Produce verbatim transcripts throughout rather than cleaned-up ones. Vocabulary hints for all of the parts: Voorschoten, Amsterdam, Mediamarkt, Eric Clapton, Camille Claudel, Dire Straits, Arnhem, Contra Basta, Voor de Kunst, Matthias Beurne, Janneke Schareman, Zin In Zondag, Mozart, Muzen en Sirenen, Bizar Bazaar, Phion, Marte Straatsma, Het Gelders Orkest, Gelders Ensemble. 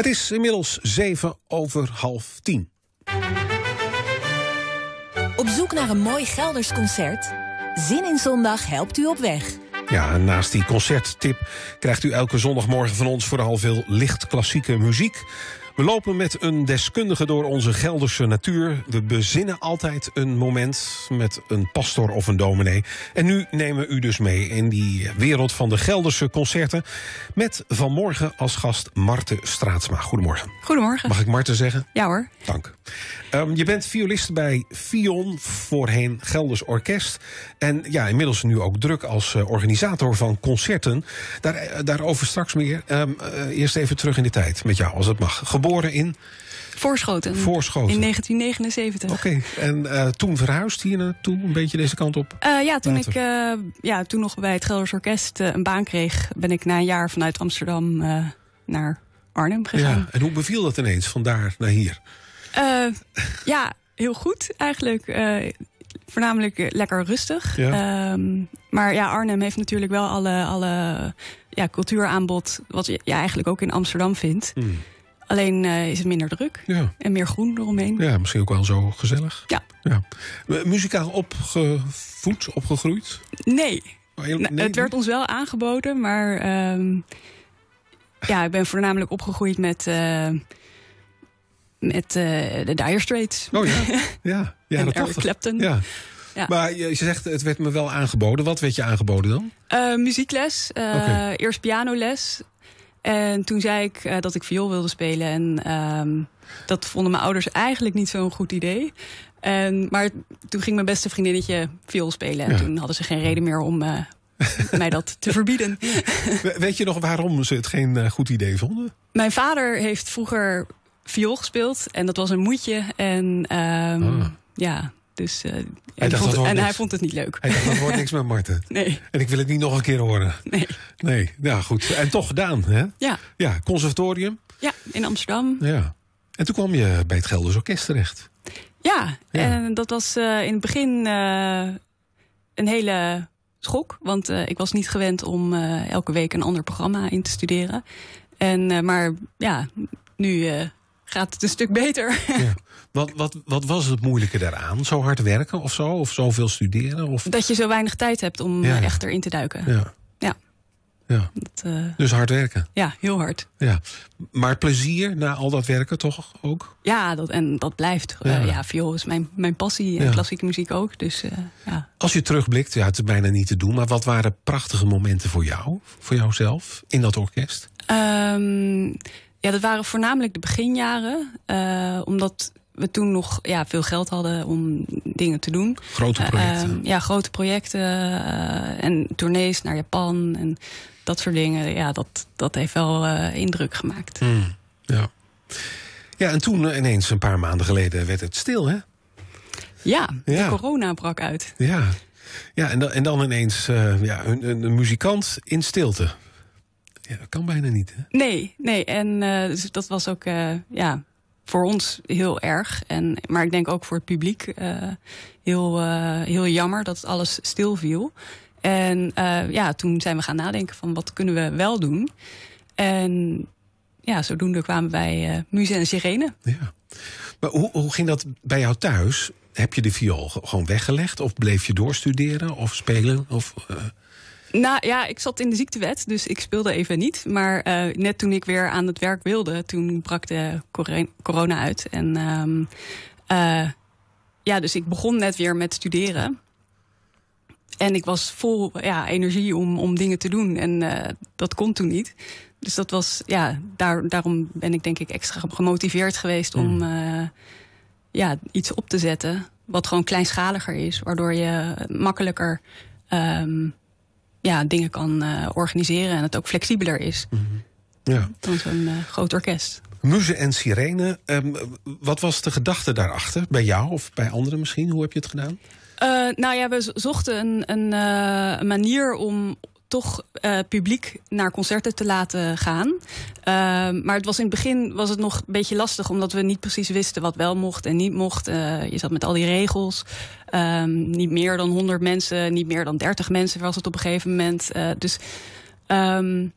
Het is inmiddels zeven over half tien. Op zoek naar een mooi Gelders concert? Zin in Zondag helpt u op weg. Ja, en naast die concerttip krijgt u elke zondagmorgen van ons vooral veel licht klassieke muziek. We lopen met een deskundige door onze Gelderse natuur. We bezinnen altijd een moment met een pastoor of een dominee. En nu nemen we u dus mee in die wereld van de Gelderse concerten. Met vanmorgen als gast Marte Straatsma. Goedemorgen. Goedemorgen. Mag ik Marte zeggen? Ja hoor. Dank. Um, je bent violist bij Phion, voorheen Gelders Orkest. En ja, inmiddels nu ook druk als uh, organisator van concerten. Daar, uh, daarover straks meer. Um, uh, eerst even terug in de tijd met jou, als het mag. Geboren in? Voorschoten. Voorschoten. In negentien negenenzeventig. Oké, okay. en uh, toen verhuisd hier naartoe, een beetje deze kant op? Uh, ja, toen Later. ik uh, ja, toen nog bij het Gelders Orkest uh, een baan kreeg, ben ik na een jaar vanuit Amsterdam uh, naar Arnhem gegaan. Ja, en hoe beviel dat ineens, van daar naar hier? Uh, ja, heel goed eigenlijk. Uh, voornamelijk lekker rustig. Ja. Um, maar ja, Arnhem heeft natuurlijk wel alle, alle ja, cultuuraanbod, wat je ja, eigenlijk ook in Amsterdam vindt. Hmm. Alleen uh, is het minder druk ja. en meer groen eromheen. Ja, misschien ook wel zo gezellig. Ja. ja. Muzikaal opgevoed, opgegroeid? Nee. Oh, heel, nee. Het werd ons wel aangeboden, maar um, ja, ik ben voornamelijk opgegroeid met, uh, met uh, de Dire Straits. Oh ja, ja. ja en Eric Clapton. Ja. Ja. Maar je zegt, het werd me wel aangeboden. Wat werd je aangeboden dan? Uh, muziekles, uh, okay. eerst pianoles. En toen zei ik uh, dat ik viool wilde spelen. En um, dat vonden mijn ouders eigenlijk niet zo'n goed idee. En, maar toen ging mijn beste vriendinnetje viool spelen. En ja. toen hadden ze geen reden meer om uh, mij dat te verbieden. Ja. Weet je nog waarom ze het geen uh, goed idee vonden? Mijn vader heeft vroeger viool gespeeld. En dat was een moedje. En um, ah. ja... Dus, uh, hij hij dacht, vond, en niks. hij vond het niet leuk. Hij dacht, dat wordt niks met Marte. Nee. En ik wil het niet nog een keer horen. Nee. Nee, ja goed. En toch gedaan, hè? Ja. Ja, conservatorium. Ja, in Amsterdam. Ja. En toen kwam je bij het Gelders Orkest terecht. Ja, ja. En dat was uh, in het begin uh, een hele schok. Want uh, ik was niet gewend om uh, elke week een ander programma in te studeren. En, uh, maar ja, nu... Uh, gaat het een stuk beter. Ja. Wat, wat, wat was het moeilijke daaraan? Zo hard werken of zo? Of zoveel studeren? Of... Dat je zo weinig tijd hebt om ja, ja. echt erin te duiken. Ja. ja. ja. Dat, uh... Dus hard werken? Ja, heel hard. Ja. Maar plezier na al dat werken toch ook? Ja, dat, en dat blijft. Ja, uh, ja viool is mijn, mijn passie en ja. klassieke muziek ook. Dus, uh, ja. Als je terugblikt, ja, het is bijna niet te doen... maar wat waren prachtige momenten voor jou, voor jouzelf, in dat orkest? Um... Ja, dat waren voornamelijk de beginjaren. Uh, omdat we toen nog ja, veel geld hadden om dingen te doen. Grote projecten. Uh, ja, grote projecten. Uh, en tournees naar Japan en dat soort dingen. Ja, dat, dat heeft wel uh, indruk gemaakt. Mm, ja. ja, en toen uh, ineens een paar maanden geleden werd het stil, hè? Ja, ja. de corona brak uit. Ja, ja en, dan, en dan ineens uh, ja, een, een, een muzikant in stilte. Ja, dat kan bijna niet, hè? Nee, nee. En uh, dus dat was ook uh, ja, voor ons heel erg. En, maar ik denk ook voor het publiek uh, heel, uh, heel jammer dat alles stilviel. En uh, ja, toen zijn we gaan nadenken van wat kunnen we wel doen. En ja, zodoende kwamen wij uh, Muzen en Sirenen. Ja. Maar hoe, hoe ging dat bij jou thuis? Heb je de viool gewoon weggelegd? Of bleef je doorstuderen of spelen? Of... Uh... Nou ja, ik zat in de ziektewet, dus ik speelde even niet. Maar uh, net toen ik weer aan het werk wilde, toen brak de corona uit. En um, uh, ja, dus ik begon net weer met studeren. En ik was vol ja, energie om, om dingen te doen. En uh, dat kon toen niet. Dus dat was, ja, daar, daarom ben ik denk ik extra gemotiveerd geweest mm. om uh, ja, iets op te zetten. Wat gewoon kleinschaliger is, waardoor je makkelijker... Um, ja, dingen kan uh, organiseren en het ook flexibeler is mm-hmm. ja. dan zo'n uh, groot orkest. Muzen en Sirenen, um, wat was de gedachte daarachter? Bij jou of bij anderen misschien? Hoe heb je het gedaan? Uh, nou ja, we zochten een, een uh, manier om toch uh, publiek naar concerten te laten gaan. Uh, maar het was in het begin was het nog een beetje lastig... omdat we niet precies wisten wat wel mocht en niet mocht. Uh, je zat met al die regels. Uh, niet meer dan honderd mensen, niet meer dan dertig mensen was het op een gegeven moment. Uh, dus um,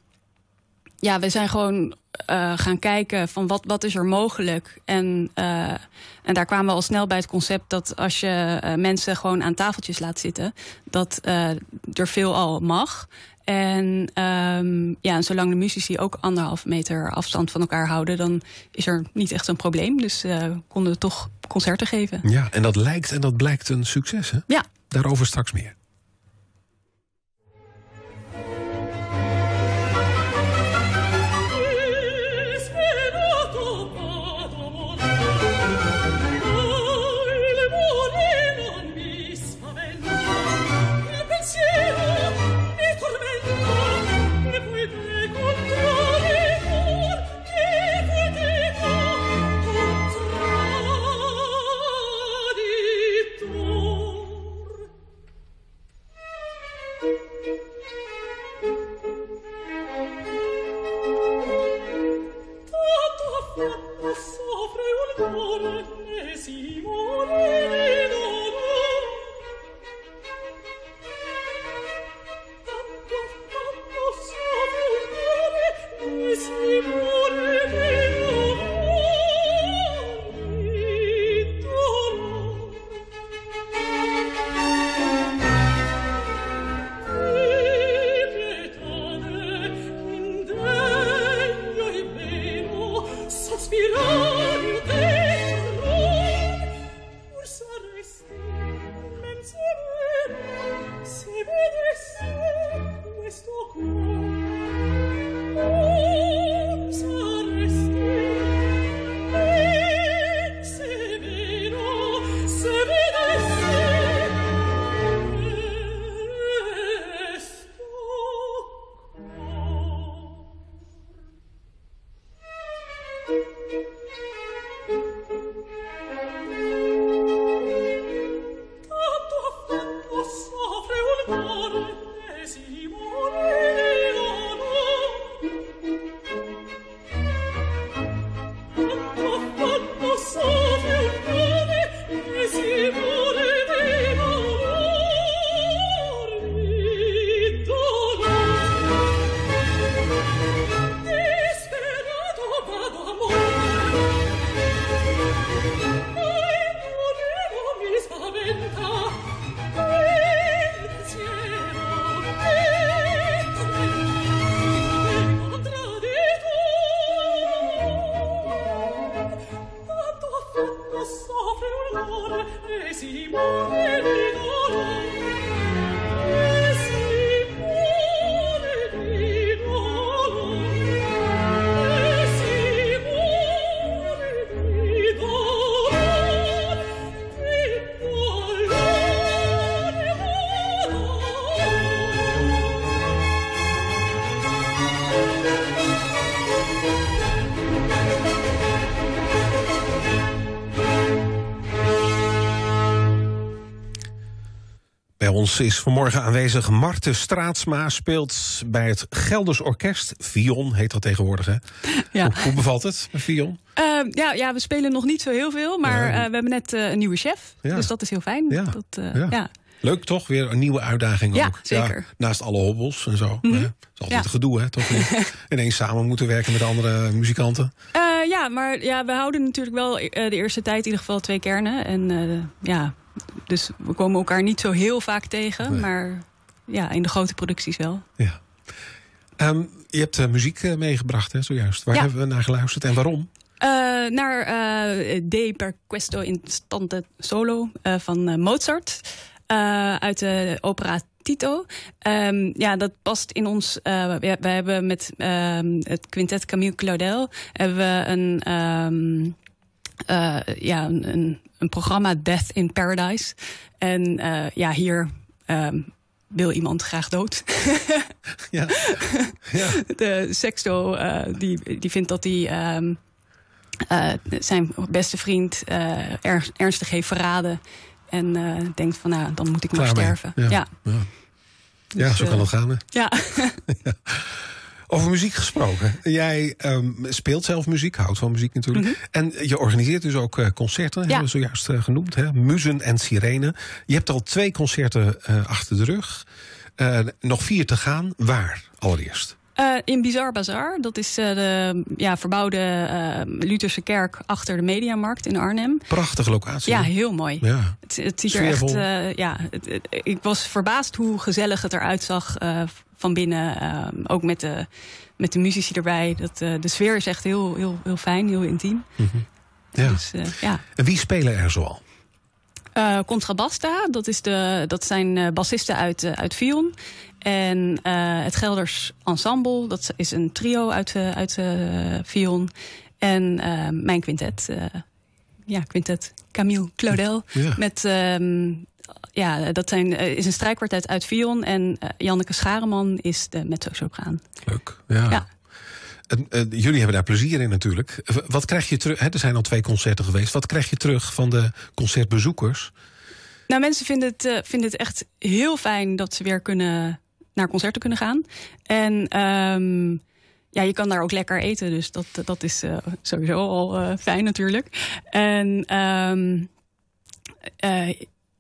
ja, we zijn gewoon uh, gaan kijken van wat, wat is er mogelijk. En, uh, en daar kwamen we al snel bij het concept dat als je uh, mensen gewoon aan tafeltjes laat zitten, dat uh, er veel al mag. En um, ja, en zolang de muzici ook anderhalf meter afstand van elkaar houden, dan is er niet echt een probleem. Dus uh, konden we toch concerten geven. Ja, en dat lijkt en dat blijkt een succes, hè? Ja. Daarover straks meer. Ons is vanmorgen aanwezig Marte Straatsma, speelt bij het Gelders Orkest. Phion heet dat tegenwoordig, hè? Ja. Hoe, hoe bevalt het met Phion? Uh, ja, ja, we spelen nog niet zo heel veel, maar uh, we hebben net uh, een nieuwe chef. Ja. Dus dat is heel fijn. Ja. Dat, uh, ja. Ja. Leuk toch? Weer een nieuwe uitdaging ja, ook. Zeker. Ja, naast alle hobbels en zo. Mm-hmm. Maar, dat is altijd ja. gedoe, hè? Toch niet? Ineens samen moeten werken met andere muzikanten. Uh, ja, maar ja, we houden natuurlijk wel uh, de eerste tijd in ieder geval twee kernen. En uh, ja... Dus we komen elkaar niet zo heel vaak tegen. Nee. Maar ja, in de grote producties wel. Ja. Um, je hebt uh, muziek uh, meegebracht, hè, zojuist. Waar ja. hebben we naar geluisterd en waarom? Uh, naar uh, De per questo instante solo uh, van uh, Mozart. Uh, uit de opera Tito. Um, ja, dat past in ons... Uh, we, we hebben met uh, het quintet Camille Claudel... hebben we een... Um, Uh, ja, een, een programma Death in Paradise. En uh, ja, hier um, wil iemand graag dood. ja. Ja. De sexto, uh, die, die vindt dat hij um, uh, zijn beste vriend uh, er, ernstig heeft verraden. En uh, denkt van, nou, dan moet ik maar sterven. Ja, ja. ja. ja dus, zo kan uh, het gaan, hè? Ja. ja. Over muziek gesproken. Jij um, speelt zelf muziek, houdt van muziek natuurlijk. Mm-hmm. En je organiseert dus ook uh, concerten, ja. hebben we zojuist uh, genoemd. Hè? Muzen en Sirenen. Je hebt al twee concerten uh, achter de rug. Uh, nog vier te gaan. Waar allereerst? Uh, in Bizar Bazaar, dat is uh, de ja, verbouwde uh, Lutherse kerk achter de Mediamarkt in Arnhem. Prachtige locatie. Ja, he? heel mooi. Ja. Het, het ziet Sfeervol. er echt. Uh, ja, het, het, ik was verbaasd hoe gezellig het eruit zag uh, van binnen. Uh, ook met de, met de muzici erbij. Dat, uh, de sfeer is echt heel, heel, heel fijn, heel intiem. Mm-hmm. Ja. Dus, uh, ja. En wie spelen er zoal? Uh, Contra Basta, dat, is de, dat zijn uh, bassisten uit, uh, uit Phion. En uh, het Gelders Ensemble, dat is een trio uit, uh, uit uh, Phion. En uh, mijn quintet, uh, ja, quintet Camille Claudel. Ja. Met, um, ja, dat zijn, uh, is een strijkkwartet uit Phion. En uh, Janneke Schareman is de mezzosopraan. Leuk, ja. ja. En, uh, jullie hebben daar plezier in natuurlijk. Wat krijg je terug? Hè, er zijn al twee concerten geweest. Wat krijg je terug van de concertbezoekers? Nou, mensen vinden het, uh, vinden het echt heel fijn dat ze weer kunnen... naar concerten kunnen gaan. En um, ja, je kan daar ook lekker eten. Dus dat, dat is uh, sowieso al uh, fijn natuurlijk. En um, uh,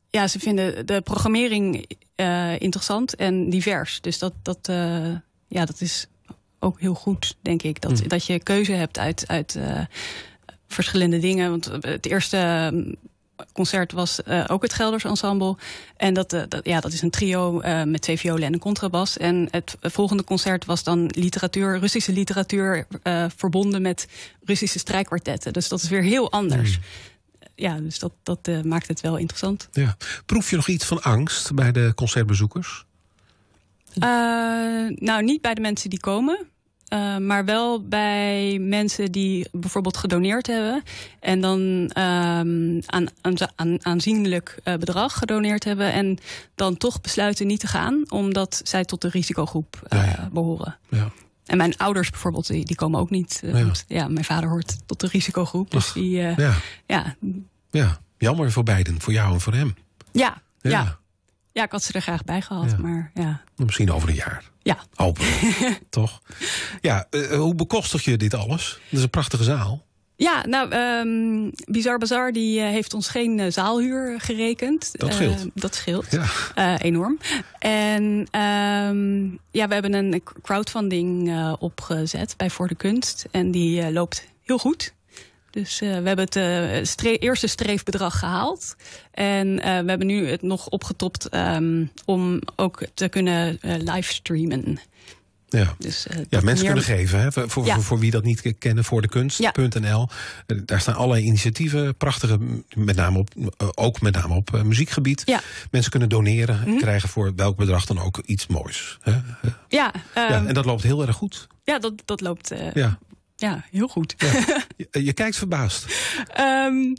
ja, ze vinden de programmering uh, interessant en divers. Dus dat, dat, uh, ja, dat is ook heel goed, denk ik. Dat, mm. dat je keuze hebt uit, uit uh, verschillende dingen. Want het eerste... Um, concert was uh, ook het Gelders Ensemble. En dat, uh, dat, ja, dat is een trio uh, met twee violen en een contrabas. En het volgende concert was dan literatuur, Russische literatuur... Uh, verbonden met Russische strijkkwartetten. Dus dat is weer heel anders. Mm. Ja, dus dat, dat uh, maakt het wel interessant. Ja. Proef je nog iets van angst bij de concertbezoekers? Uh, nou, niet bij de mensen die komen... Uh, maar wel bij mensen die bijvoorbeeld gedoneerd hebben... en dan um, aan, aan, aanzienlijk uh, bedrag gedoneerd hebben... en dan toch besluiten niet te gaan... omdat zij tot de risicogroep uh, ja, ja. behoren. Ja. En mijn ouders bijvoorbeeld, die, die komen ook niet. Uh, ja. Want, ja, mijn vader hoort tot de risicogroep. Dus Ach, die, uh, ja. Ja. ja, jammer voor beiden, voor jou en voor hem. Ja, ja. ja. ja ik had ze er graag bij gehad, ja. maar ja. Misschien over een jaar. Ja. Open, toch? Ja, uh, hoe bekostig je dit alles? Dat is een prachtige zaal. Ja, nou, um, Bizar Bazaar die uh, heeft ons geen uh, zaalhuur gerekend. Dat scheelt. Uh, dat scheelt, ja. uh, enorm. En um, ja, we hebben een crowdfunding uh, opgezet bij Voor de Kunst. En die uh, loopt heel goed. Dus uh, we hebben het uh, stre- eerste streefbedrag gehaald. En uh, we hebben nu het nog opgetopt um, om ook te kunnen uh, livestreamen. Ja, dus, uh, ja mensen meer... kunnen geven. Hè? Voor, voor, ja. voor, voor wie dat niet kennen, voor de kunst punt n l. Ja. Daar staan allerlei initiatieven, prachtige, met name op, ook met name op uh, muziekgebied. Ja. Mensen kunnen doneren en mm-hmm. krijgen voor welk bedrag dan ook iets moois. Hè? Ja, um, ja, en dat loopt heel erg goed. Ja, dat, dat loopt... Uh, ja. Ja, heel goed. Ja, je, je kijkt verbaasd. um,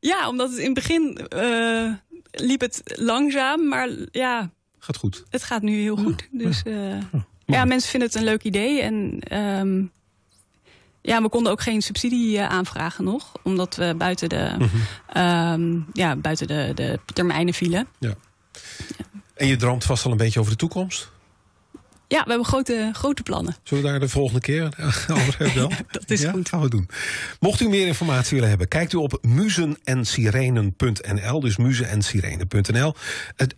ja, omdat het in het begin uh, liep het langzaam, maar ja... Gaat goed. Het gaat nu heel goed. Ja, dus, uh, ja. Oh, ja, mensen vinden het een leuk idee. En um, ja, we konden ook geen subsidie uh, aanvragen nog. Omdat we buiten de, mm-hmm. um, ja, buiten de, de termijnen vielen. Ja. Ja. En je droomt vast al een beetje over de toekomst? Ja, we hebben grote, grote plannen. Zullen we daar de volgende keer over hebben? Ja, dat is ja, goed. Gaan we doen. Mocht u meer informatie willen hebben, kijkt u op muzen en sirenen punt n l. Dus muzen en sirenen punt n l.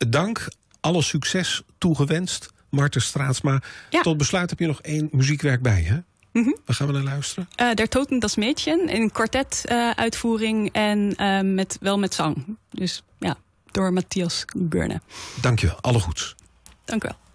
Dank, alle succes toegewenst, Marte Straatsma. Ja. Tot besluit heb je nog één muziekwerk bij, hè? Mm-hmm. Waar gaan we naar luisteren? Uh, Der Toten das Mädchen, in kwartetuitvoering uh, en uh, met, wel met zang. Dus ja, door Matthias Beurne. Dank je wel, alle goeds. Dank u wel.